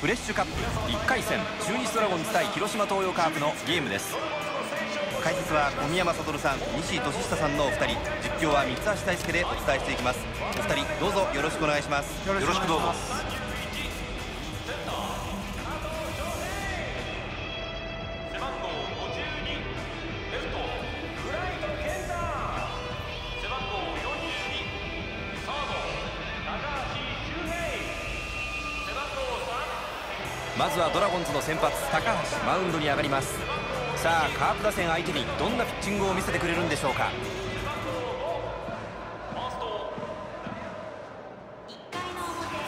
フレッシュカップ1回戦中日ドラゴンズ対広島東洋カープのゲームです。解説は小宮山悟さん、西利久さんのお二人、実況は三橋大輔でお伝えしていきます。お二人どうぞよろしくお願いします。よろしくどうぞ。まずはドラゴンズの先発高橋、マウンドに上がります。さあ、カープ打線相手にどんなピッチングを見せてくれるんでしょうか。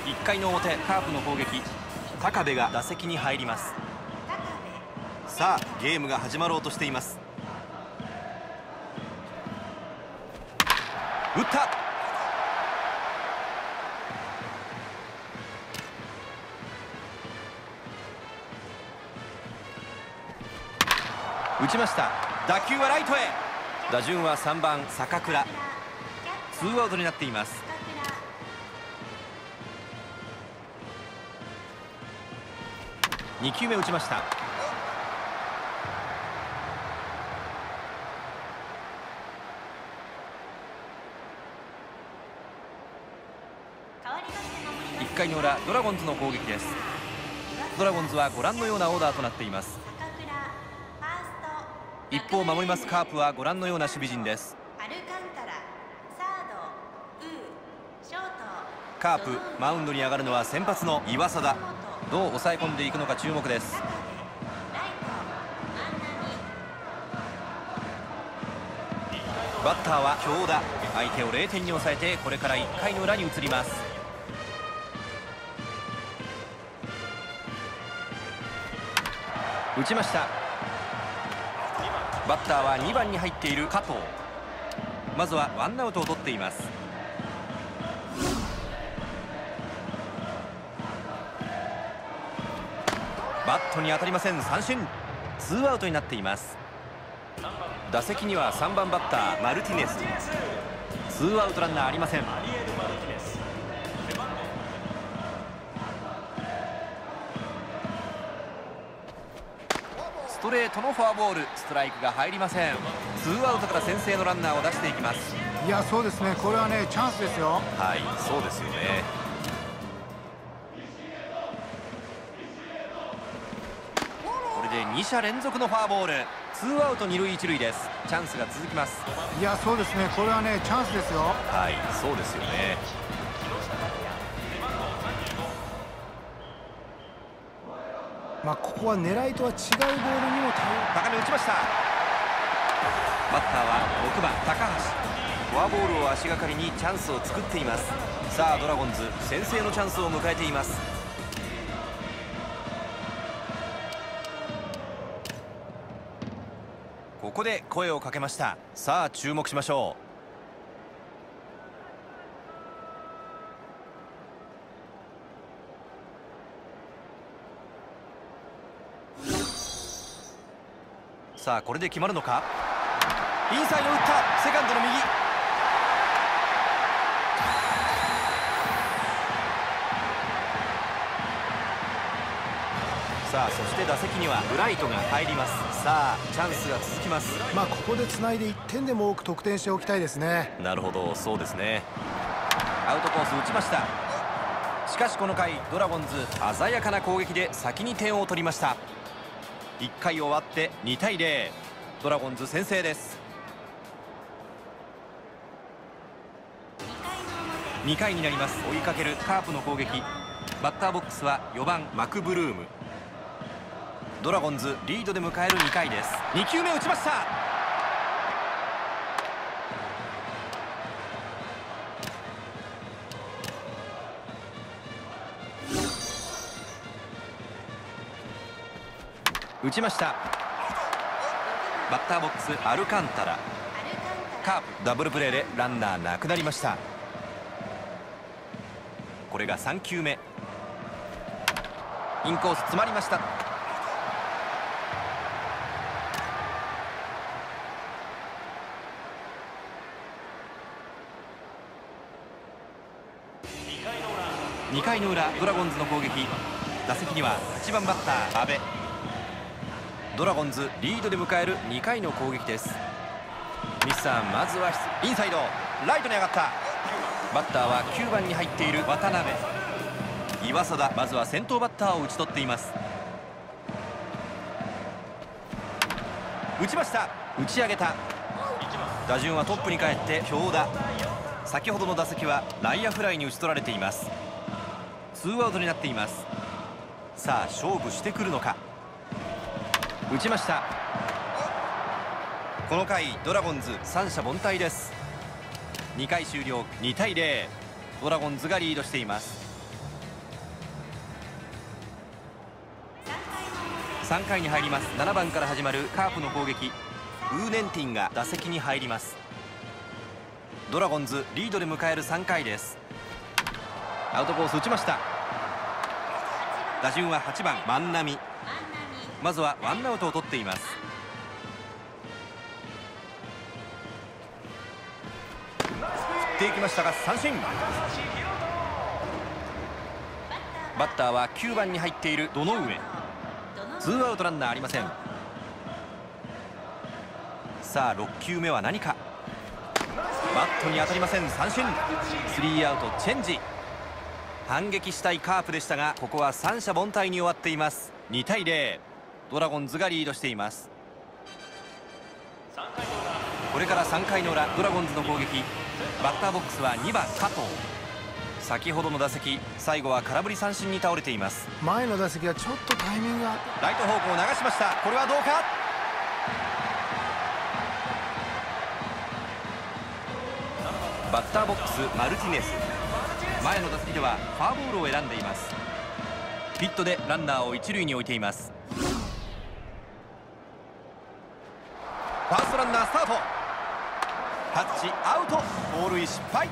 1回の表、カープの攻撃、高部が打席に入ります。さあ、ゲームが始まろうとしています。打った、打ちました。打球はライトへ。打順は3番坂倉。ツーアウトになっています。2球目打ちました。1回の裏、ドラゴンズの攻撃です。ドラゴンズはご覧のようなオーダーとなっています。一方、守りますカープはご覧のような守備陣です。カープ、マウンドに上がるのは先発の岩貞。どう抑え込んでいくのか注目です。バッターは京田。相手を0点に抑えて、これから1回の裏に移ります。打ちました。バッターは2番に入っている加藤。まずはワンアウトを取っています。バットに当たりません。三振。ツーアウトになっています。打席には3番バッターマルティネス。ツーアウトランナーありません。ストレートのフォアボール、ストライクが入りません。ツーアウトから先制のランナーを出していきます。いや、そうですね。これはね、チャンスですよ。はい、そうですよね。これで2者連続のフォアボール。ツーアウト二塁一塁です。チャンスが続きます。いや、そうですね。これはね、チャンスですよ。はい、そうですよね。ここは狙いとは違うボールにも高め打ちました。バッターは6番高橋。フォアボールを足がかりにチャンスを作っています。さあ、ドラゴンズ先制のチャンスを迎えています。ここで声をかけました。さあ、注目しましょう。さあ、これで決まるのか。インサイド打った。セカンドの右。さあ、そして打席にはブライトが入ります。さあ、チャンスが続きます。ここでつないで1点でも多く得点しておきたいですね。なるほど、そうですね。アウトコース打ちました。しかしこの回、ドラゴンズ鮮やかな攻撃で先に点を取りました。1回終わって2対0、ドラゴンズ先制です。2回になります。追いかけるカープの攻撃、バッターボックスは4番マクブルーム。ドラゴンズリードで迎える2回です。2球目打ちました。打ちました。バッターボックスアルカンタラ。カープダブルプレーでランナーなくなりました。これが3球目。インコース詰まりました。2回の裏、ドラゴンズの攻撃。打席には8番バッター阿部。ドラゴンズリードで迎える2回の攻撃です。ミスさん、まずはインサイド、ライトに上がった。バッターは9番に入っている渡辺。岩貞、まずは先頭バッターを打ち取っています。打ちました。打ち上げた。打順はトップに返って京田。先ほどの打席は内野フライに打ち取られています。ツーアウトになっています。さあ勝負してくるのか。打ちました。この回ドラゴンズ三者凡退です。2回終了、2対0、ドラゴンズがリードしています。3回に入ります。7番から始まるカープの攻撃。ウーネンティンが打席に入ります。ドラゴンズリードで迎える3回です。アウトコース打ちました。打順は8番万波。まずはワンアウトを取っています。振っていきましたが三振。バッターは9番に入っている堂上。ツーアウトランナーありません。さあ6球目は何か。バットに当たりません。三振。スリーアウトチェンジ。反撃したいカープでしたが、ここは三者凡退に終わっています。2対0、ドラゴンズがリードしています。これから3回の裏、ドラゴンズの攻撃。バッターボックスは2番加藤。先ほどの打席、最後は空振り三振に倒れています。前の打席はちょっとタイミングが、ライト方向を流しました。これはどうか。バッターボックスマルティネス。前の打席ではフォアボールを選んでいます。ヒットでランナーを一塁に置いています。ファーストランナースタート。タッチアウト、盗塁失敗。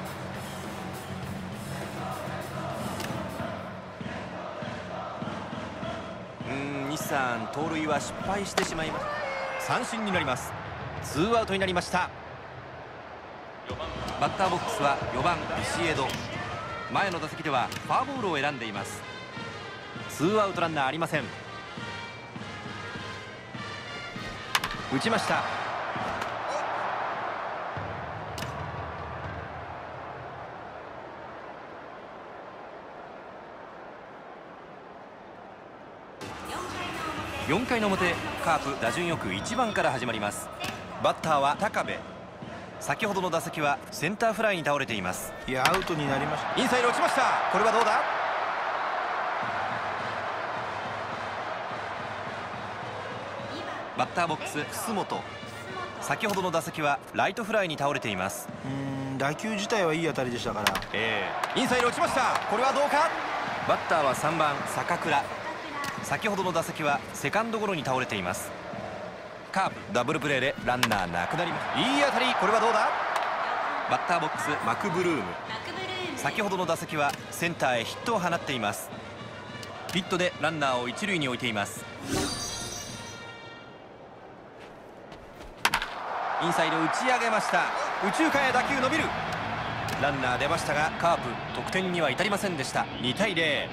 西さん、盗塁は失敗してしまいます。三振になります。ツーアウトになりました。バッターボックスは4番ビシエド。前の打席ではフォアボールを選んでいます。ツーアウトランナーありません。打ちました。4回の表、カープ打順よく1番から始まります。バッターは高部。先ほどの打席はセンターフライに倒れています。いや、アウトになりました。インサイド落ちました。これはどうだ。バッターボックス楠本。先ほどの打席はライトフライに倒れています。打球自体はいい当たりでしたから、インサイド落ちました。これはどうか。バッターは3番坂倉。先ほどの打席はセカンドゴロに倒れています。カープダブルプレーでランナーなくなります。いい当たり。これはどうだ。バッターボックスマクブルーム。先ほどの打席はセンターへヒットを放っています。ヒットでランナーを一塁に置いています。インサイド打ち上げました。右中間へ打球伸びる。ランナー出ましたがカープ得点には至りませんでした。2対0、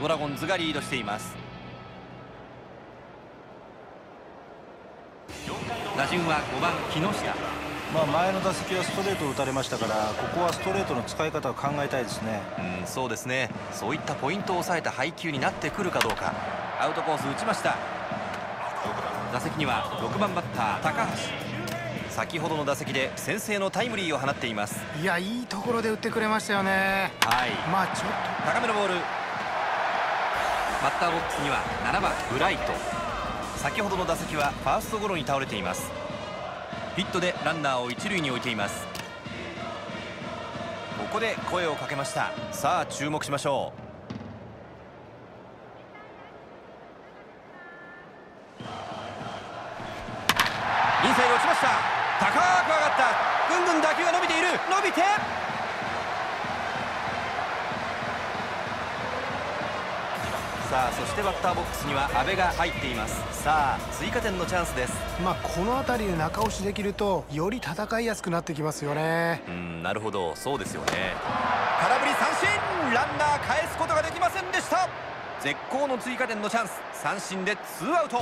ドラゴンズがリードしています。打順は5番木下。前の打席はストレートを打たれましたから、ここはストレートの使い方を考えたいですね。そうですね。そういったポイントを抑えた配球になってくるかどうか。アウトコース打ちました。打席には6番バッター高橋。先ほどの打席で先制のタイムリーを放っています。いや、いいところで打ってくれましたよね。はい。ちょっと高めのボール。バッターボックスには7番ブライト。先ほどの打席はファーストゴロに倒れています。ヒットでランナーを一塁に置いています。ここで声をかけました。さあ注目しましょう。インサイド落ちました。高く上がった。ぐんぐん打球が伸びている。伸びてさあ、そしてバッターボックスには阿部が入っています。さあ追加点のチャンスです。この辺りで中押しできるとより戦いやすくなってきますよね。なるほど、そうですよね。空振り三振。ランナー返すことができませんでした。絶好の追加点のチャンス、三振でツーアウト。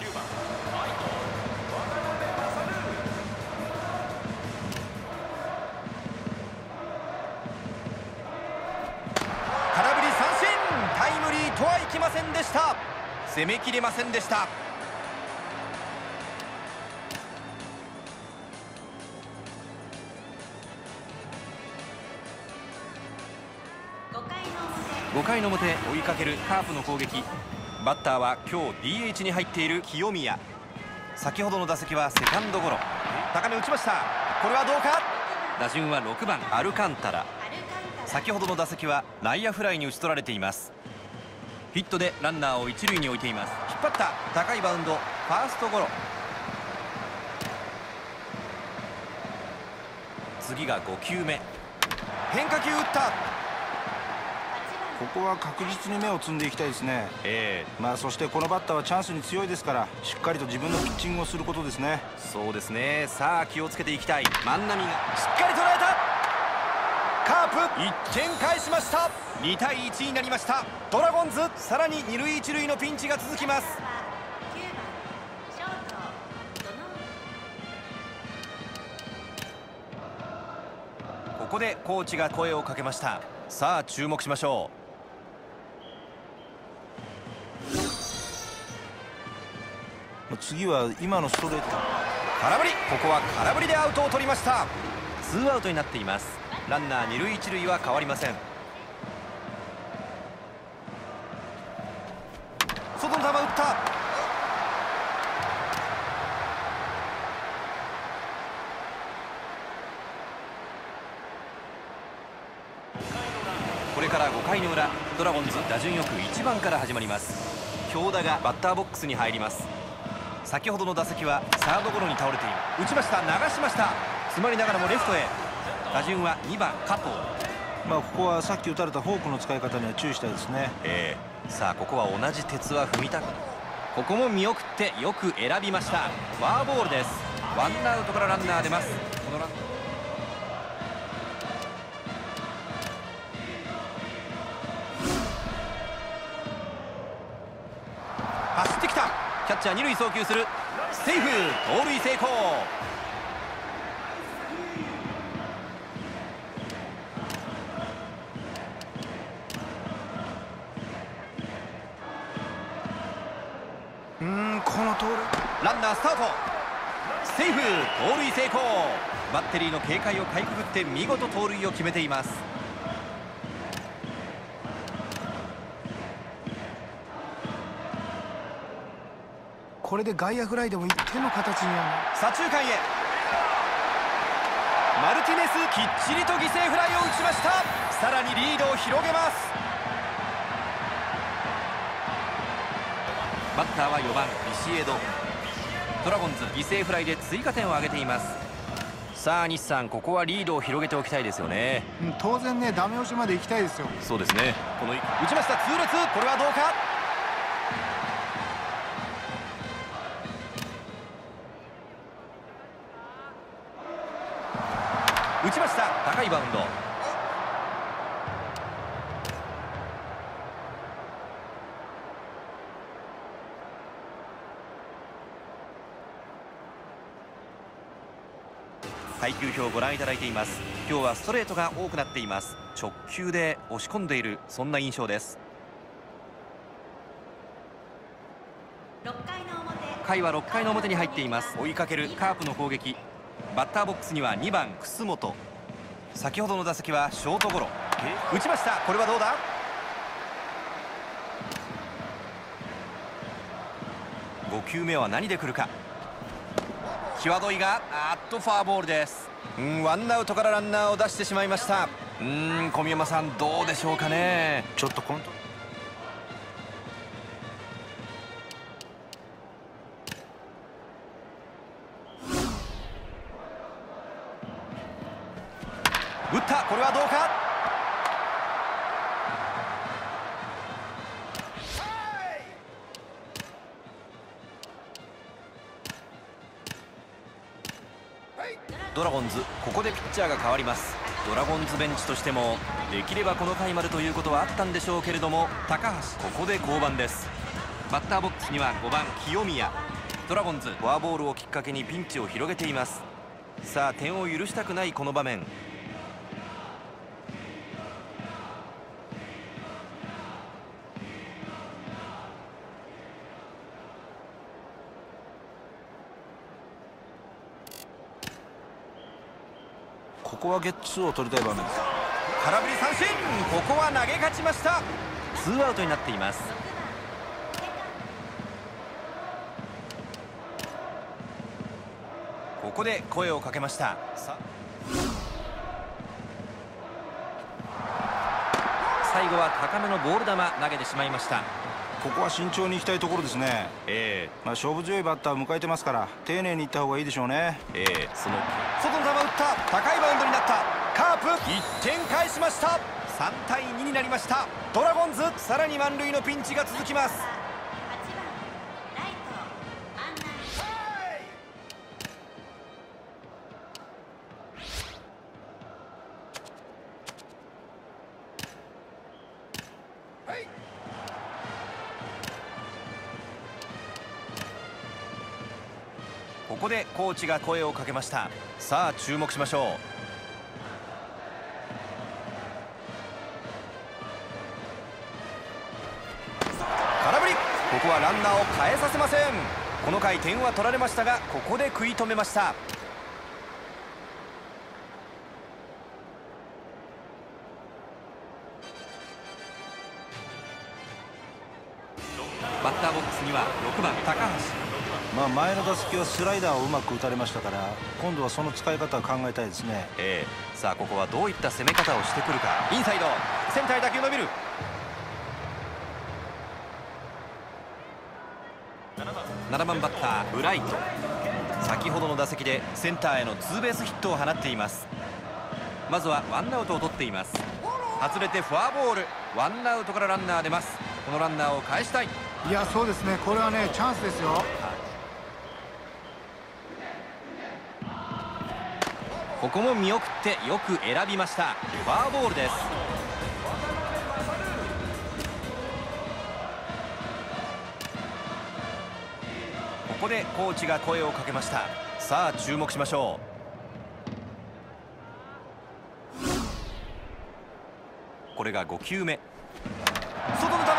攻めきれませんでした。5回の表、追いかけるカープの攻撃。バッターは今日 DH に入っている清宮。先ほどの打席はセカンドゴロ。高め打ちました。これはどうか。打順は6番アルカンタラ。先ほどの打席は内野フライに打ち取られています。ヒットでランナーを一塁に置いています。引っ張った高いバウンド、ファーストゴロ。次が5球目。変化球打った。ここは確実に目をつんでいきたいですね。そしてこのバッターはチャンスに強いですから、しっかりと自分のピッチングをすることですね。そうですね。さあ気をつけていきたい。万波がしっかり捉えた。カープ1点返しました。2対1になりました。ドラゴンズさらに2塁1塁のピンチが続きます。ここでコーチが声をかけました。さあ注目しましょう。次は今のストレート、空振り。ここは空振りでアウトを取りました。ツーアウトになっています。ランナー二塁一塁は変わりません。外の球打った。これから5回の裏、ドラゴンズ打順よく1番から始まります。京田がバッターボックスに入ります。先ほどの打席はサードゴロに倒れている。打ちました、流しました。詰まりながらもレフトへ。打順は2番加藤。ここはさっき打たれたフォークの使い方には注意したいですね。さあここは同じ鉄は踏みたく、ここも見送ってよく選びました。フォアボールです。ワンアウトからランナー出ます。走ってきた。キャッチャー二塁送球する。セーフ。盗塁成功。ランナースタート。セーフ。盗塁成功。バッテリーの警戒をかいくぐって見事盗塁を決めています。これで外野フライでも1点の形になる。左中間へ。マルティネスきっちりと犠牲フライを打ちました。さらにリードを広げます。バッターは4番ビシエド。ドラゴンズ犠牲フライで追加点を挙げています。さあ西さん、ここはリードを広げておきたいですよね。当然ね、ダメ押しまで行きたいですよ。そうですね。この打ちました、痛烈。これはどうか。打ちました、高いバウンド。配球表をご覧いただいています。今日はストレートが多くなっています。直球で押し込んでいる、そんな印象です。回は6回の表に入っています。追いかけるカープの攻撃。バッターボックスには2番楠本。先ほどの打席はショートゴロ。打ちました。これはどうだ。5球目は何で来るか。際どいが、フォアボールです。ワンアウトからランナーを出してしまいました。小宮山さん、どうでしょうかね。ちょっとコント打った。これはどうか。ドラゴンズ、ここでピッチャーが変わります。ドラゴンズベンチとしてもできればこの回までということはあったんでしょうけれども、高橋ここで降板です。バッターボックスには5番清宮。ドラゴンズフォアボールをきっかけにピンチを広げています。さあ点を許したくないこの場面。ここはゲッツーを取りたい場面です。空振り三振。ここは投げ勝ちました。ツーアウトになっています。ここで声をかけました。最後は高めのボール球投げてしまいました。ここは慎重にいきたいところですね。まあ勝負強いバッターを迎えてますから丁寧にいった方がいいでしょうね。その外の球を打った。高いバウンドになった。カープ1点返しました。3対2になりました。ドラゴンズさらに満塁のピンチが続きます。ここでコーチが声をかけました。さあ注目しましょう。空振り。ここはランナーを変えさせません。この回点は取られましたがここで食い止めました。バッターボックスには6番高橋。前の打席はスライダーをうまく打たれましたから今度はその使い方を考えたいですね。さあここはどういった攻め方をしてくるか。インサイドセンターへ打球伸びる。7番バッターブライト。先ほどの打席でセンターへのツーベースヒットを放っています。まずはワンアウトを取っています。外れてフォアボール。ワンアウトからランナー出ます。このランナーを返したい。いやそうですね、これはねチャンスですよ。ここも見送ってよく選びました。フォアボールです。ここでコーチが声をかけました。さあ注目しましょう。これが5球目。外の球打った。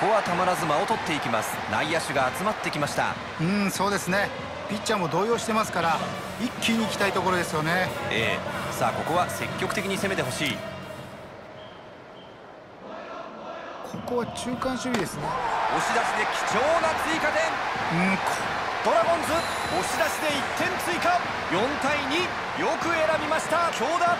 ここはたまらず間を取っていきます。内野手が集まってきました。そうですね、ピッチャーも動揺してますから一気にいきたいところですよね。さあここは積極的に攻めてほしい。ここは中間守備ですね。押し出しで貴重な追加点。ドラゴンズ押し出しで1点追加。4対2よく選びました京田。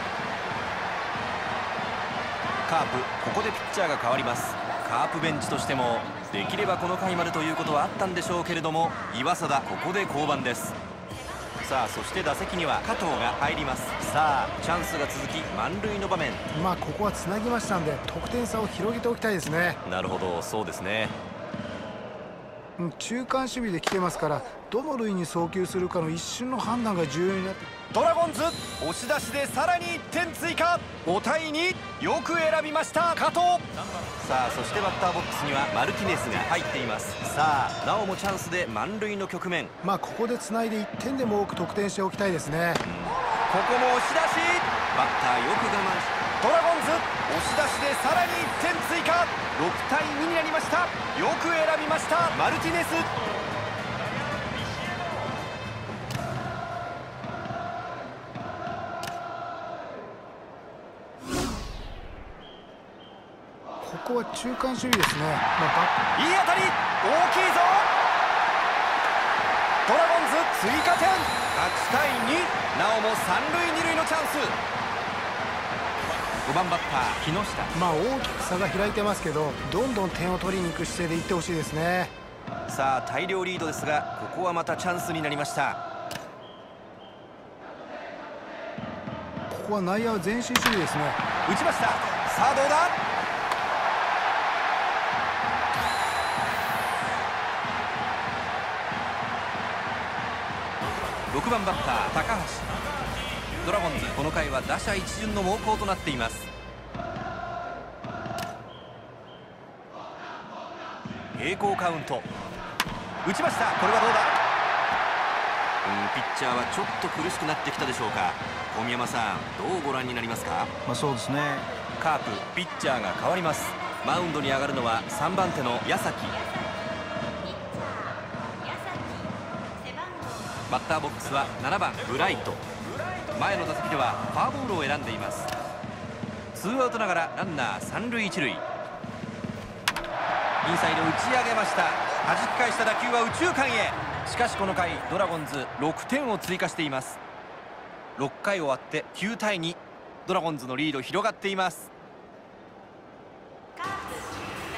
カープここでピッチャーが変わります。カープベンチとしてもできればこの回までということはあったんでしょうけれども、岩貞ここで降板です。さあそして打席には加藤が入ります。さあチャンスが続き満塁の場面。ここはつなぎましたんで得点差を広げておきたいですね。なるほど、そうですね。中間守備で来てますからどの塁に送球するかの一瞬の判断が重要になって。ドラゴンズ押し出しでさらに1点追加。5対2よく選びました加藤。さあそしてバッターボックスにはマルティネスが入っています。さあなおもチャンスで満塁の局面。ここでつないで1点でも多く得点しておきたいですね。ここも押し出し。バッターよく我慢して。ドラゴンズ押し出しでさらに1点追加。6対2になりました。よく選びましたマルティネス。ここは中間守備ですね。いい当たり、大きいぞ。ドラゴンズ追加点。8対2、なおも3塁2塁のチャンス。5番バッター木下。大きく差が開いてますけどどんどん点を取りに行く姿勢でいってほしいですね。さあ大量リードですがここはまたチャンスになりました。ここは内野は前進守備ですね。打ちました。さあどうだ。6番バッター高橋。ドラゴンズ、この回は打者一巡の猛攻となっています。平行カウント、打ちました。これはどうだ。ピッチャーはちょっと苦しくなってきたでしょうか。小宮山さん、どうご覧になりますか。そうですね、カープピッチャーが変わります。マウンドに上がるのは3番手の矢崎。バッターボックスは7番ブライト。前の打席ではフォアボールを選んでいます。ツーアウトながらランナー三塁一塁。インサイド打ち上げました。弾き返した打球は右中間へ。しかしこの回ドラゴンズ6点を追加しています。6回終わって9対2、ドラゴンズのリード広がっています。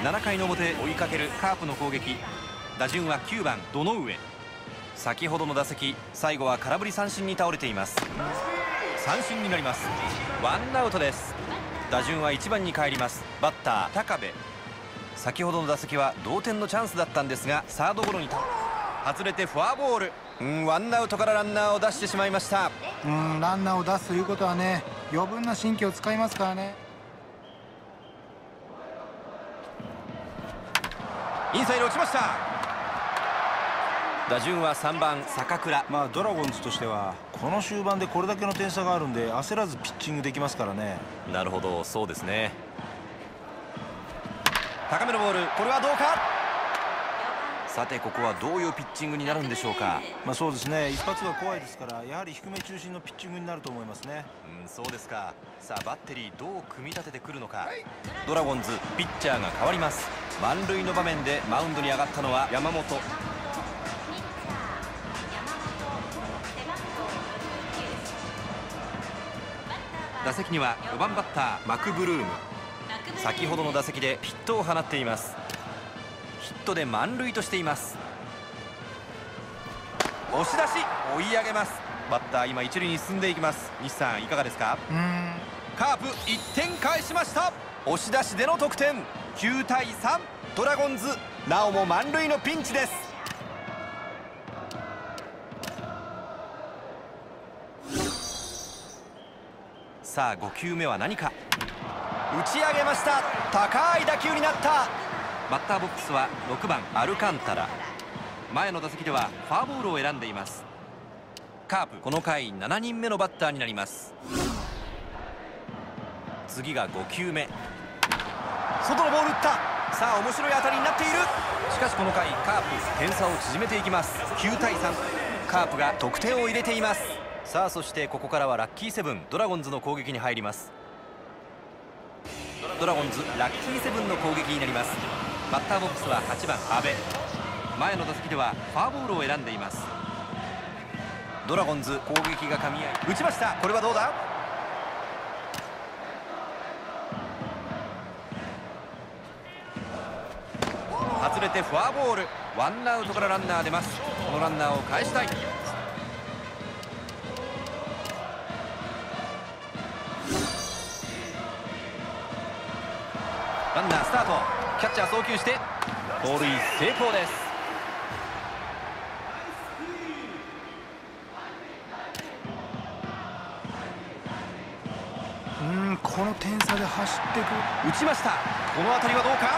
7回の表、追いかけるカープの攻撃、打順は9番堂上。先ほどの打席、最後は空振り三振に倒れています。三振になります。ワンアウトです。打順は1番に帰ります。バッター高部。先ほどの打席は同点のチャンスだったんですが、サードゴロに外れてフォアボール。ワンアウトからランナーを出してしまいました。ランナーを出すということはね、余分な神経を使いますからね。インサイド落ちました。打順は3番坂倉。ドラゴンズとしてはこの終盤でこれだけの点差があるんで、焦らずピッチングできますからね。なるほど、そうですね。高めのボール、これはどうか。さてここはどういうピッチングになるんでしょうか。そうですね、一発が怖いですから、やはり低め中心のピッチングになると思いますね。そうですか。さあバッテリーどう組み立ててくるのか。ドラゴンズピッチャーが変わります。満塁の場面でマウンドに上がったのは山本。打席には4番バッターマクブルーム。先ほどの打席でヒットを放っています。ヒットで満塁としています。押し出し、追い上げます。バッター今一塁に進んでいきます。西さんいかがですか。カープ1点返しました。押し出しでの得点、9対3、ドラゴンズなおも満塁のピンチです。さあ5球目は何か。打ち上げました。高い打球になった。バッターボックスは6番アルカンタラ。前の打席ではファウルボールを選んでいます。カープこの回7人目のバッターになります。次が5球目、外のボール打った。さあ面白い当たりになっている。しかしこの回カープ点差を縮めていきます。9対3、カープが得点を入れています。さあそしてここからはラッキーセブン、ドラゴンズの攻撃に入ります。ドラゴンズラッキーセブンの攻撃になります。バッターボックスは8番阿部。前の打席ではファーボールを選んでいます。ドラゴンズ攻撃がかみ合い、打ちました。これはどうだ。外れてフォアボール。ワンアウトからランナー出ます。このランナーを返したい。ランナースタート、キャッチャー送球して盗塁成功です。この点差で走っていく。打ちました。この当たりはどうか。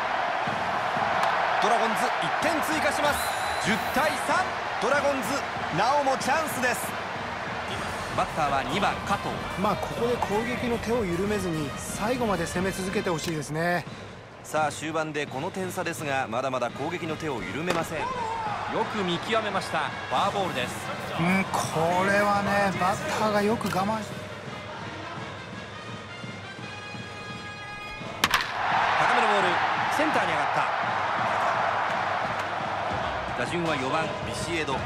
ドラゴンズ1点追加します。10対3、ドラゴンズなおもチャンスです。バッターは2番加藤。ここで攻撃の手を緩めずに最後まで攻め続けてほしいですね。さあ終盤でこの点差ですが、まだまだ攻撃の手を緩めません。よく見極めました。フォアボールです。これはね、バッターがよく我慢して。高めのボール、センターに上がった。打順は4番ビシエド。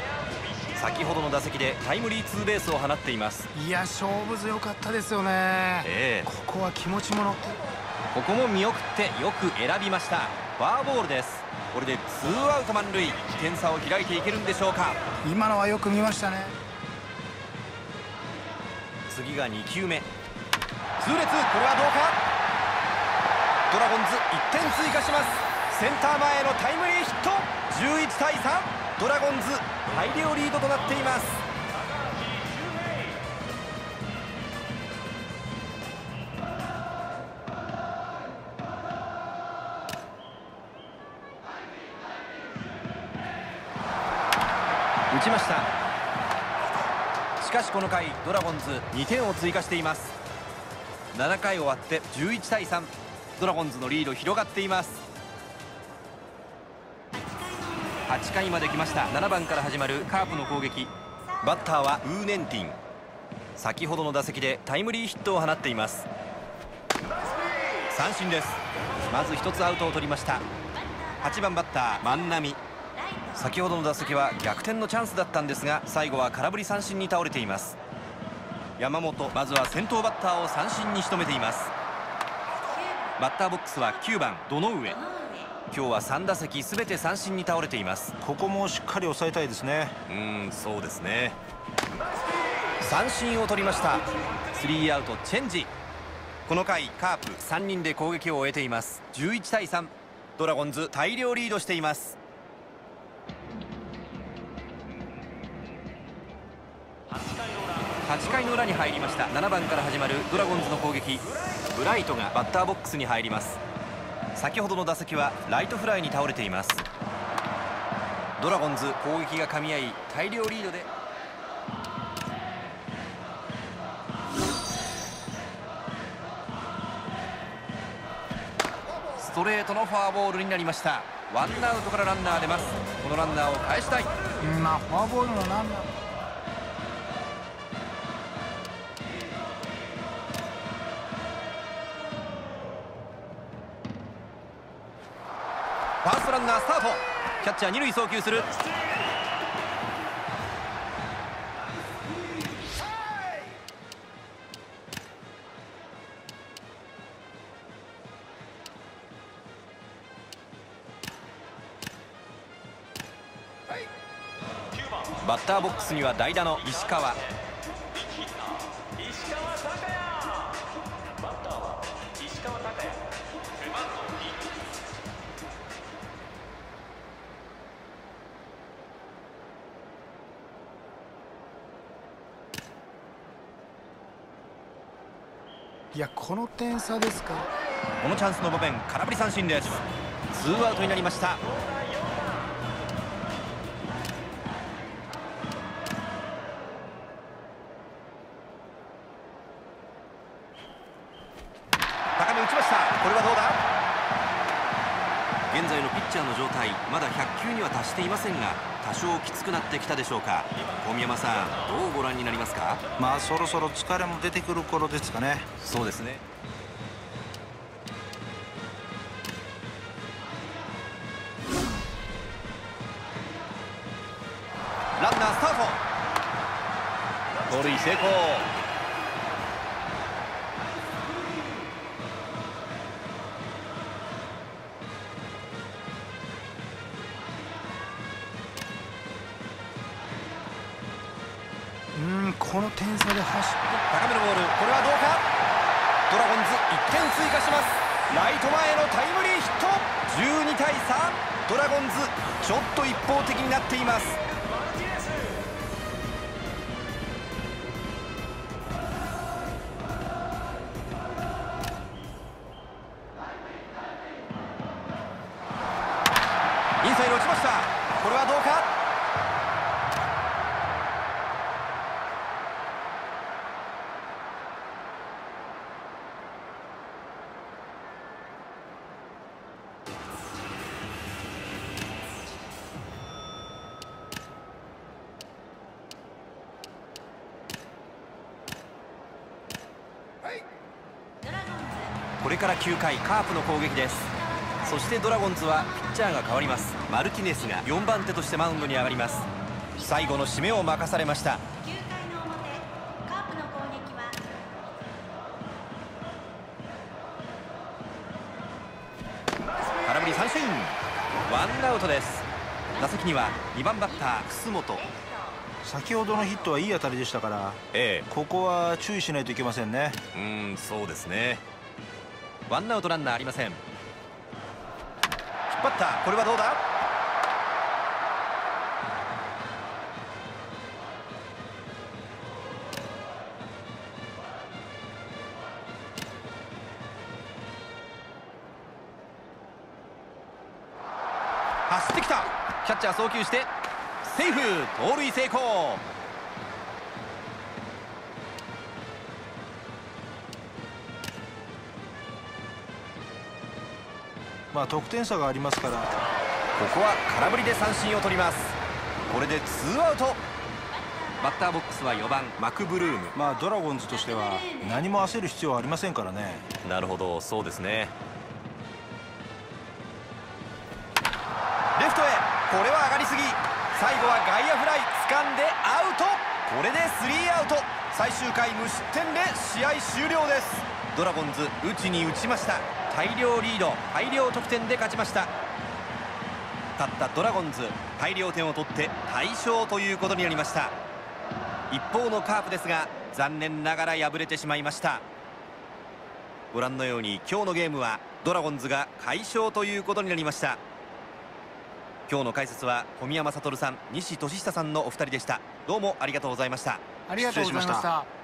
先ほどの打席でタイムリーツーベースを放っています。いや、勝負強かったですよね。ここは気持ちも乗って、ここも見送ってよく選びました。フォアボールです。これでツーアウト満塁、点差を開いていけるんでしょうか。今のはよく見ましたね。次が2球目、痛烈。これはどうか。ドラゴンズ1点追加します。センター前へのタイムリーヒット、11対3、ドラゴンズ大量リードとなっています。打ちました。しかしこの回ドラゴンズ2点を追加しています。7回終わって11対3、ドラゴンズのリード広がっています。8回まで来ました。7番から始まるカープの攻撃、バッターはウーネンティン。先ほどの打席でタイムリーヒットを放っています。三振です。まず1つアウトを取りました。8番バッター万波、先ほどの打席は逆転のチャンスだったんですが、最後は空振り三振に倒れています。山本、まずは先頭バッターを三振に仕留めています。バッターボックスは9番堂上。今日は3打席すべて三振に倒れています。ここもしっかり抑えたいですね。そうですね。三振を取りました。3アウトチェンジ。この回カープ3人で攻撃を終えています。11対3、ドラゴンズ大量リードしています。8回の裏に入りました。7番から始まるドラゴンズの攻撃、ブライトがバッターボックスに入ります。先ほどの打席はライトフライに倒れています。ドラゴンズ攻撃が噛み合い大量リードで、ストレートのフォアボールになりました。ワンアウトからランナー出ます。このランナーを返したい。フォアボールのランナー、ファーストランナースタート。キャッチャー二塁送球する。バッターボックスには代打の石川。いや、この点差ですか。このチャンスの場面、空振り三振です。ツーアウトになりました。高め打ちました。これはどうだ。現在のピッチャーの状態、まだ100球には達していませんが、多少きつくなってきたでしょうか。小宮山さん、どうご覧になりますか。そろそろ疲れも出てくる頃ですかね。そうですね。ランナースタート。盗塁成功。この点差で走って高めのボール、これはどうか。ドラゴンズ1点追加します。ライト前へのタイムリーヒット。12対3、ドラゴンズちょっと一方的になっています。インサイド落ちました。これはどうか。これから9回カープの攻撃です。そしてドラゴンズはピッチャーが変わります。マルティネスが4番手としてマウンドに上がります。最後の締めを任されました。9回の表カープの攻撃は空振り三振。ワンアウトです。打席には2番バッター楠本。先ほどのヒットはいい当たりでしたから、ここは注意しないといけませんね。そうですね。ワンアウトランナーありません。引っ張った。これはどうだ。走ってきた。キャッチャー送球してセーフ、盗塁成功。得点差がありますから、ここは空振りで三振を取ります。これでツーアウト。バッターボックスは4番マクブルーム。ドラゴンズとしては何も焦る必要はありませんからね。なるほど、そうですね。レフトへ、これは上がりすぎ。最後は外野フライ、掴んでアウト。これでスリーアウト。最終回無失点で試合終了です。ドラゴンズ、打ちに打ちました。大量リード、大量得点で勝ちました。たったドラゴンズ、大量点を取って大勝ということになりました。一方のカープですが、残念ながら敗れてしまいました。ご覧のように今日のゲームはドラゴンズが快勝ということになりました。今日の解説は小宮山悟さん、西俊久さんのお二人でした。どうもありがとうございました。ありがとうございました。